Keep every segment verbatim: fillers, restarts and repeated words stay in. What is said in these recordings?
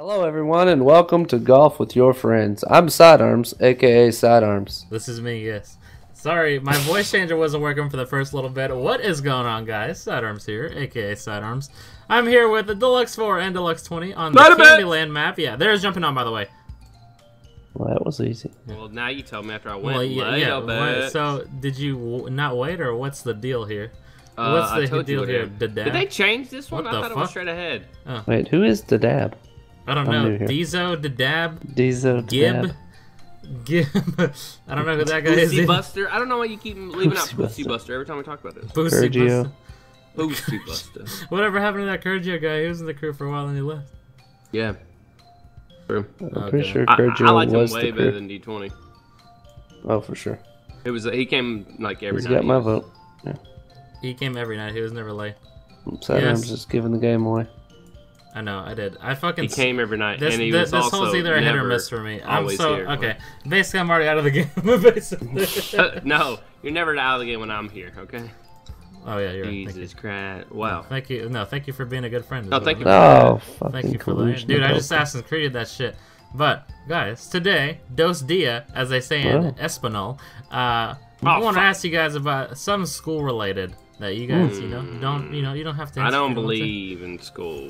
Hello everyone and welcome to Golf with your Friends. I'm SideArms, aka SideArms. This is me, yes. Sorry, my voice changer wasn't working for the first little bit. What is going on, guys? SideArms here, aka SideArms. I'm here with the Deluxe four and Deluxe twenty on the Candyland map. Yeah, there's jumping on, by the way. Well, that was easy. Well, now you tell me after I went. Well, yeah, yeah, right. So, did you w not wait, or what's the deal here? Uh, what's the I told deal you here? Did they change this one? What I thought fuck? It was straight ahead. Oh. Wait, who is Dadab? I don't know. Dezo, Dadab, Dezo, Gib, Gib. I don't know who that guy is. Boosie Buster. I don't know why you keep leaving out Boosie Buster every time we talk about this. Boosie Buster. Boosie Buster. Whatever happened to that Curgio guy? He was in the crew for a while and he left. Yeah. True. I'm okay. pretty sure Curgio I, I liked was him way the better than D twenty. Oh, for sure. It was. He came like every He's night. Got my vote. Yeah. He came every night. He was never late. Sidearms yes. I'm just giving the game away. I know, I did. I fucking. He came every night. This, and he this, was this also hole's either a hit or miss for me. I'm so here. Okay. Basically, I'm already out of the game. Basically. No, you're never out of the game when I'm here. Okay. Oh yeah, you're right. Jesus Christ! Wow. Thank you. No, thank you for being a good friend. No, well. thank you. Oh, fucking thank you for that, dude. I just Assassin's Creeded that shit. But guys, today, Dos Dia, as they say in Espanol, uh, oh, I want to ask you guys about some school-related that you guys, mm. you know, don't, you know, you don't have to. I don't believe in school.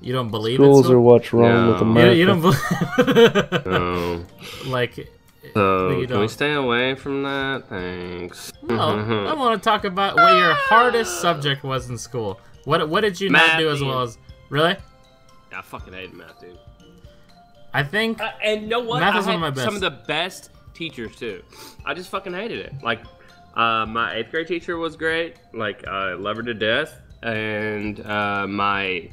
You don't believe schools in school? Are what's wrong no. with America. You, you don't believe. No. Like. So you don't. Can we stay away from that? Thanks. No, I want to talk about what your hardest subject was in school. What What did you math not do as well as? Really? I fucking hated math, dude. I think. Uh, and you know what? Math is one of my best. Some of the best teachers too. I just fucking hated it. Like, uh, my eighth grade teacher was great. Like, I love her to death. And uh, my.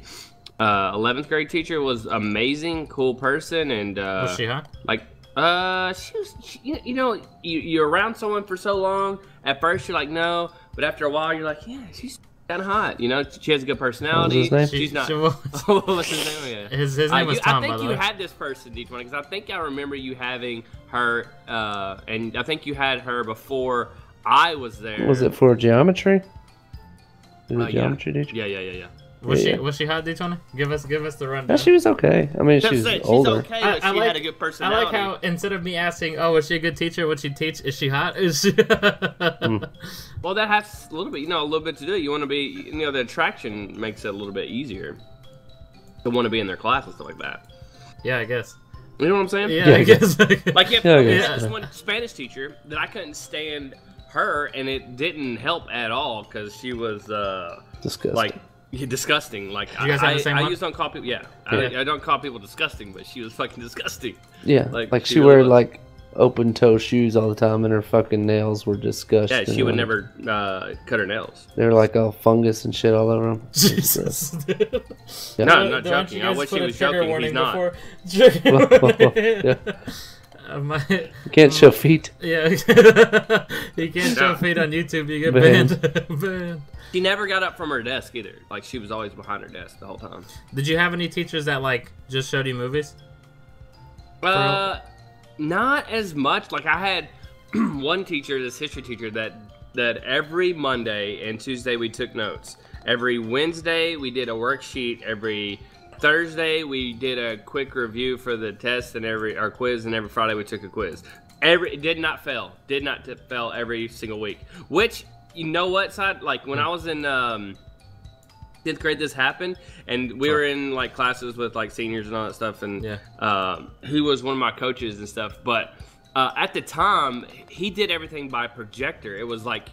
Uh, eleventh grade teacher was amazing, cool person, and uh, was she hot? Like, uh, she was. She, you know, you, you're around someone for so long. At first, you're like, no, but after a while, you're like, yeah, she's kind of hot. You know, she has a good personality. She's she, not. She was, what's his name? Yeah. His, his name I, was you, Tom. I think by you way. Had this person, D twenty, because I think I remember you having her, uh, and I think you had her before I was there. Was it for geometry? Was uh, it geometry yeah. teacher? Yeah, yeah, yeah, yeah. Was yeah, she yeah. was she hot, D twenty? Give us give us the rundown. No, she was okay. I mean, she's, she's older. Okay, I, I she like, had a good personality. I like how instead of me asking, "Oh, is she a good teacher? Would she teach? Is she hot?" Is she mm. Well, that has a little bit, you know, a little bit to do. You want to be, you know, the attraction makes it a little bit easier to want to be in their class and stuff like that. Yeah, I guess. You know what I'm saying? Yeah, yeah I guess. Like, if, yeah, I guess. This one Spanish teacher that I couldn't stand her, and it didn't help at all because she was uh, disgusting. Like. You're disgusting. Like you guys I, have the same I, I used don't call people. Yeah, yeah. I, I don't call people disgusting, but she was fucking disgusting. Yeah, like, like she wore like open toe shoes all the time, and her fucking nails were disgusting. Yeah, she would like, never uh, cut her nails. They were like all fungus and shit all over them. Jesus. Dude. Yeah. No, I'm not joking. I wish he was joking. He's not. Well, well, well, yeah. Uh, my, you can't show feet. Yeah, you can't show feet on YouTube. You get banned. Banned. Banned. She never got up from her desk either. Like she was always behind her desk the whole time. Did you have any teachers that like just showed you movies? Uh, not as much. Like I had one teacher, this history teacher, that that every Monday and Tuesday we took notes. Every Wednesday we did a worksheet. Every Thursday we did a quick review for the test and every our quiz, and every Friday we took a quiz. Every it did not fail, did not tip, fail every single week. Which you know what side? Like when I was in um, tenth grade, this happened, and we were in like classes with like seniors and all that stuff, and yeah. um, he was one of my coaches and stuff. But uh, at the time, he did everything by projector. It was like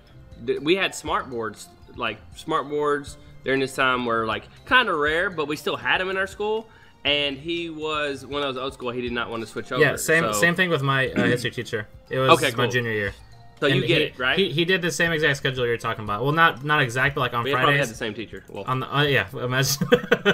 we had smart boards, like smart boards. During this time were like kind of rare, but we still had him in our school, and he was one of those old school. He did not want to switch over. Yeah, same so. same thing with my uh, history teacher. It was okay, cool. my junior year. So and you get he, it, right? He, he did the same exact schedule you're talking about. Well, not not exact, but like on we Fridays. We probably had the same teacher. Well, on the, uh, yeah, imagine.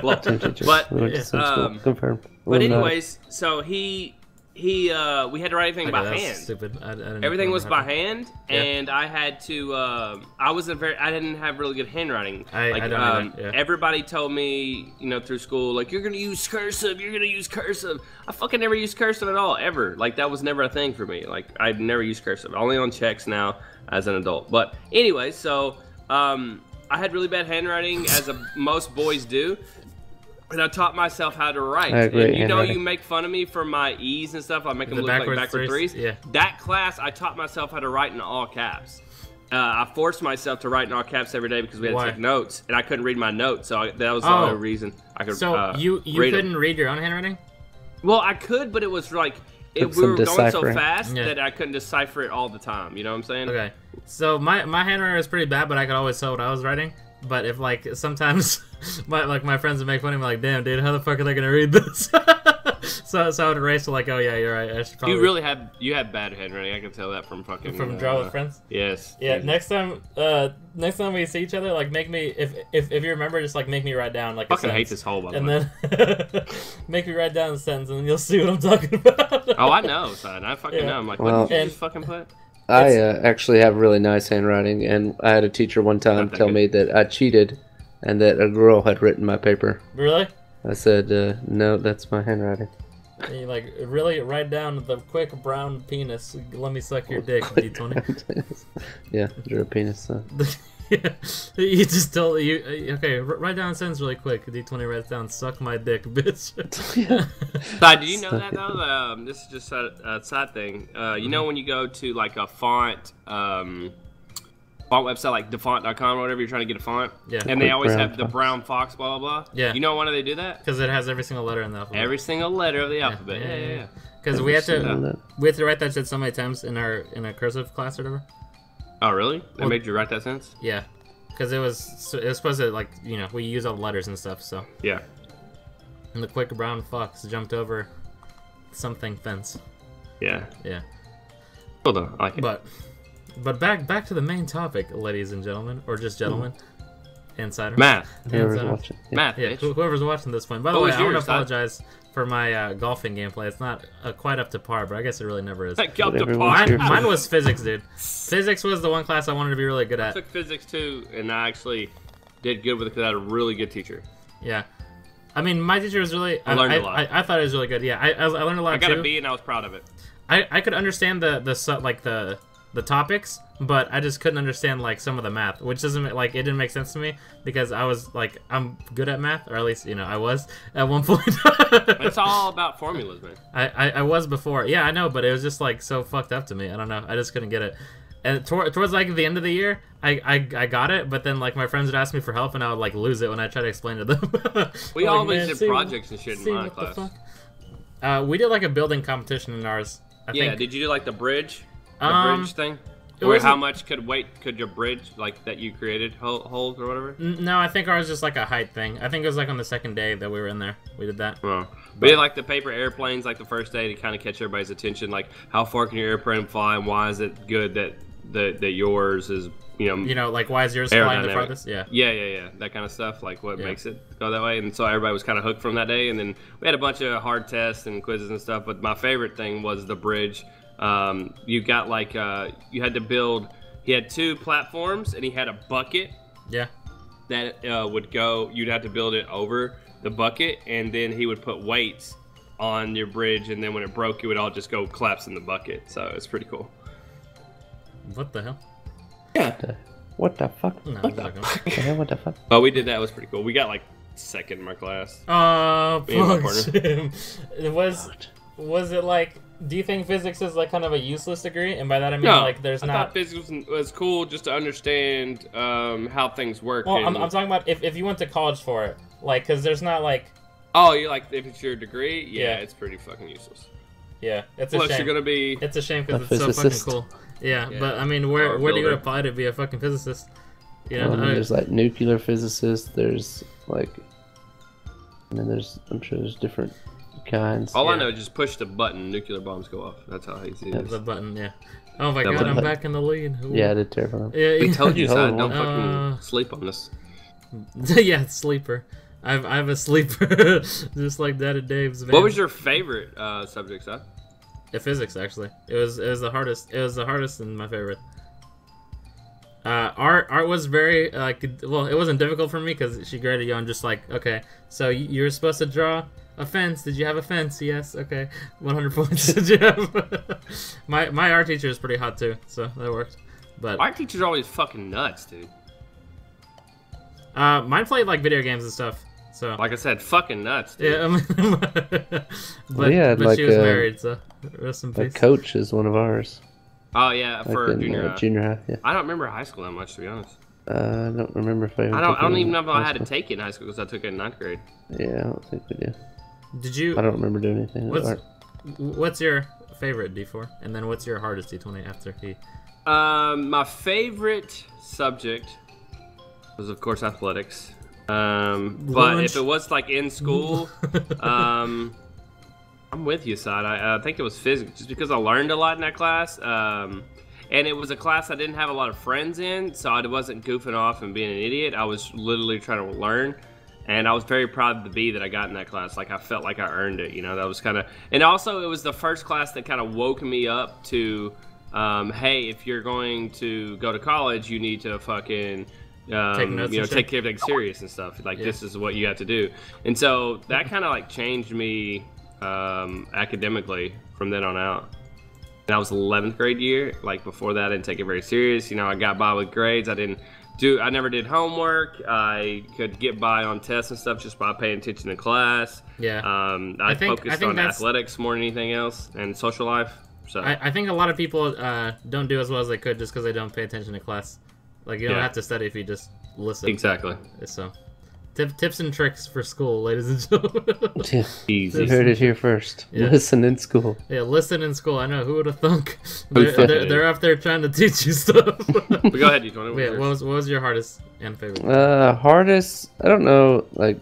Well, same teacher. But we yeah. um, confirmed. But anyways, so he he uh, we had to write everything okay, by hand. Stupid. I, I didn't everything was by hand, yeah. and I had to. Uh, I wasn't very. I didn't have really good handwriting. I, like, I don't um, yeah. Everybody told me, you know, through school, like you're gonna use cursive. You're gonna use cursive. I fucking never used cursive at all, ever. Like that was never a thing for me. Like I've never used cursive. Only on checks now as an adult. But anyway, so um, I had really bad handwriting, as a, most boys do. And I taught myself how to write. Agree, and you know, writing. You make fun of me for my E's and stuff. I make them the look backwards, like backward threes. Yeah. That class, I taught myself how to write in all caps. Uh, I forced myself to write in all caps every day because we had Why? to take notes, and I couldn't read my notes, so I, that was the oh. only reason I could. So uh, you you read couldn't it. read your own handwriting? Well, I could, but it was like it, we were going so fast yeah. that I couldn't decipher it all the time. You know what I'm saying? Okay. So my my handwriting was pretty bad, but I could always tell what I was writing. But if like sometimes, my, like my friends would make fun of me, like, damn dude, how the fuck are they gonna read this? so so I would erase it, like, oh yeah, you're right. I should probably... You really have you have bad handwriting. I can tell that from fucking from uh, Draw with Friends. Yes. Yeah. Maybe. Next time, uh, next time we see each other, like, make me if if if you remember, just like make me write down like. I fucking a hate this whole. By the and way. Then make me write down the sentence, and then you'll see what I'm talking about. oh, I know, son. I fucking yeah. know. I'm like, well, what did you and, just fucking put? I uh, actually have really nice handwriting, and I had a teacher one time tell good. me that I cheated and that a girl had written my paper. Really? I said, uh, no, that's my handwriting. And you like, really? Write down the quick brown penis. Let me suck your dick, D twenty. yeah, drew a penis. So. yeah, you just told you. Okay, write down a sentence really quick. D twenty writes down, suck my dick, bitch. yeah. Side, do you know that, though? Um, this is just a, a side thing. Uh, you know when you go to, like, a font, um, font website, like defont dot com or whatever, you're trying to get a font? Yeah. And they always have the brown fox, blah, blah, blah? Yeah. You know why do they do that? Because it has every single letter in the alphabet. Every single letter of the alphabet. Yeah, yeah, yeah. Because yeah, yeah. we have to we have to write that shit so many times in our in our cursive class or whatever. Oh really? They well, made you write that sentence? Yeah, because it was it was supposed to, like, you know, we use all the letters and stuff, so yeah. And the quick brown fox jumped over something fence. Yeah. Yeah. Hold on, I like it. But but back back to the main topic, ladies and gentlemen, or just gentlemen. Mm. Insider math. Whoever's watching. Yeah. Math. Yeah. Bitch. Whoever's watching this one. By the what way, I want to apologize for my uh, golfing gameplay. It's not uh, quite up to par, but I guess it really never is. Up to par. Mine, mine was physics, dude. Physics was the one class I wanted to be really good at. I took physics too, and I actually did good with it because I had a really good teacher. Yeah. I mean, my teacher was really. I, I learned I, a lot. I, I thought it was really good. Yeah, I, I learned a lot. I got too. a B, and I was proud of it. I, I could understand the the like the the topics. But I just couldn't understand, like, some of the math, which doesn't, like, it didn't make sense to me because I was, like, I'm good at math, or at least, you know, I was at one point. It's all about formulas, man. I, I, I was before. Yeah, I know, but it was just, like, so fucked up to me. I don't know. I just couldn't get it. And tor towards, like, the end of the year, I, I, I got it, but then, like, my friends would ask me for help, and I would, like, lose it when I tried to explain to them. we like, always did projects and shit in my class. Uh, we did, like, a building competition in ours, I yeah, think. Did you do, like, the bridge? The um, bridge thing? Or how much could weight could your bridge, like, that you created hold or whatever? No, I think ours was just like a height thing. I think it was like on the second day that we were in there. We did that. Well, but, we did like the paper airplanes like the first day to kind of catch everybody's attention. Like, how far can your airplane fly and why is it good that that, that yours is, you know. You know, like, why is yours flying the farthest? Yeah. Yeah, yeah, yeah. That kind of stuff. Like, what yeah. makes it go that way? And so everybody was kind of hooked from that day. And then we had a bunch of hard tests and quizzes and stuff. But my favorite thing was the bridge. Um, you got like, uh, you had to build, he had two platforms and he had a bucket. Yeah. That, uh, would go, you'd have to build it over the bucket and then he would put weights on your bridge and then when it broke, it would all just go collapse in the bucket. So it's pretty cool. What the hell? Yeah. What the fuck? No, what, the fuck? The hell, what the fuck? Oh, we did that. It was pretty cool. We got like second in my class. Oh, fuck him. It was, God. was it like... Do you think physics is like kind of a useless degree? And by that I mean no, like there's I not. I thought physics was cool just to understand um, how things work. Well, and... I'm, I'm talking about if, if you went to college for it, like, because there's not like. Oh, you like if it's your degree? Yeah, yeah, it's pretty fucking useless. Yeah, it's a Plus, shame. Plus, you're gonna be. It's a shame because it's physicist. so fucking cool. Yeah, yeah, but I mean, where where do you apply to be a fucking physicist? You know, well, I mean, there's like nuclear physicists. There's like, I mean, there's I'm sure there's different. Kinds. All yeah. I know is just push the button, nuclear bombs go off. That's how easy it is. The button, yeah. Oh my that god, I'm button. back in the lead. Ooh. Yeah, I did terrify. Yeah, yeah. We told you, son, don't uh, fucking sleep on this. Yeah, sleeper. I've, I have a sleeper. Just like that at Dave's, man. What was your favorite uh, subject, son? Yeah, physics, actually. It was, it was the hardest. It was the hardest and my favorite. Uh, art art was very, like, well, it wasn't difficult for me because she graded you on just like, okay, so you were supposed to draw... A fence? Did you have a fence? Yes. Okay. one hundred points. Did you have? my my art teacher is pretty hot too, so that worked. But art teachers are always fucking nuts, dude. Uh, mine played like video games and stuff. So like I said, fucking nuts, dude. Yeah, I mean, but, well, yeah, but like she was a, married, so rest in peace. Coach is one of ours. Oh yeah, like for in, junior uh, high. Junior high, yeah. I don't remember high school that much, to be honest. Uh, I don't remember if I. I don't. I don't even know if I had to take it in high school because I took it in ninth grade. Yeah, I don't think we do. Did you? I don't remember doing anything. What's, what's your favorite D four, and then what's your hardest D twenty after E? Um, my favorite subject was, of course, athletics. Um, but Lunch. If it was like in school, um, I'm with you, Side. I, I think it was physics, just because I learned a lot in that class. Um, and it was a class I didn't have a lot of friends in, so I wasn't goofing off and being an idiot. I was literally trying to learn. And I was very proud of the B that I got in that class. Like, I felt like I earned it, you know? That was kind of, and also it was the first class that kind of woke me up to, um, hey, if you're going to go to college, you need to fucking, Um, you know, take care of things serious and stuff. Like, yeah. This is what you have to do. And so that kind of like changed me um, academically from then on out. And I was eleventh grade year. Like before that, I didn't take it very serious. You know, I got by with grades. I didn't do. I never did homework. I could get by on tests and stuff just by paying attention to class. Yeah. Um, I, I think, focused I think on that's... athletics more than anything else and social life. So I, I think a lot of people uh, don't do as well as they could just because they don't pay attention to class. Like, you don't yeah. have to study if you just listen. Exactly. So, tip, tips and tricks for school, ladies and gentlemen. You heard it here first. Yeah. Listen in school. Yeah, listen in school. I know. Who would have thunk? They're, they're, they're up there trying to teach you stuff. But go ahead, you want to. Yeah, what was, what was your hardest and favorite? Uh, hardest? I don't know. Like,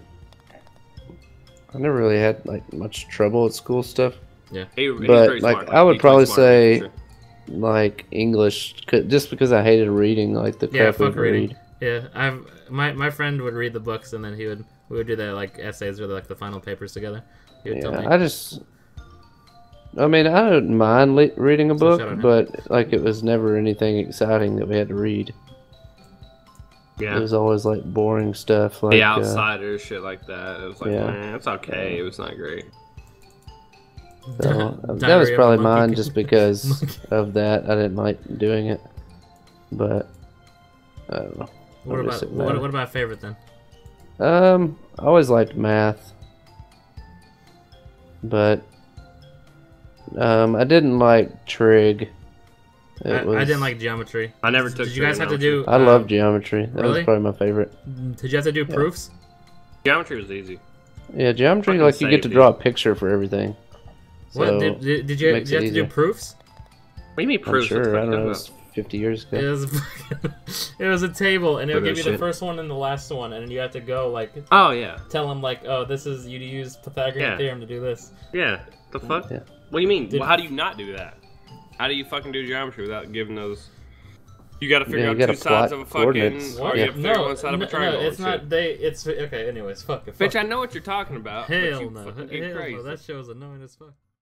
I never really had, like, much trouble at school stuff. Yeah. Hey, but, like, smart. I would probably smart, say... Sure. Like English, just because I hated reading, like the crap we read. Yeah, I've my my friend would read the books, and then he would we would do the like essays or the, like the final papers together. He would yeah, tell me. I just, I mean, I don't mind le reading a book, but like it was never anything exciting that we had to read. Yeah, it was always like boring stuff, like The Outsiders, uh, shit like that. It was like, man, it's okay. Yeah. It was not great. So, uh, that was probably mine just because of that. I didn't like doing it, but I don't know. What about, what, what about favorite then? Um, I always liked math, but um, I didn't like trig. It I, was... I didn't like geometry. I never took. Did you guys have to do? I um, love geometry. That really? was probably my favorite. Did you have to do proofs? Yeah. Geometry was easy. Yeah, geometry Fucking like you get to draw a picture for everything. So what did, did, did you, did you have easier. to do proofs? What do you mean proofs? I'm sure. I don't know. It was fifty years ago. It was, it was a table, and it would give you shit. the first one and the last one, and you have to go like. Oh yeah. Tell them like, oh, this is you to use Pythagorean yeah. theorem to do this. Yeah. The fuck? Yeah. What do you mean? Did, well, how do you not do that? How do you fucking do geometry without giving those? You got to figure yeah, out two sides of a fucking. Or yeah. you have to figure no, one side no, of a triangle. No, it's not. Shit. They. It's okay. Anyways, fuck it. Bitch, I know what you're talking about. Hell, no. Hell no. That shit was annoying as fuck.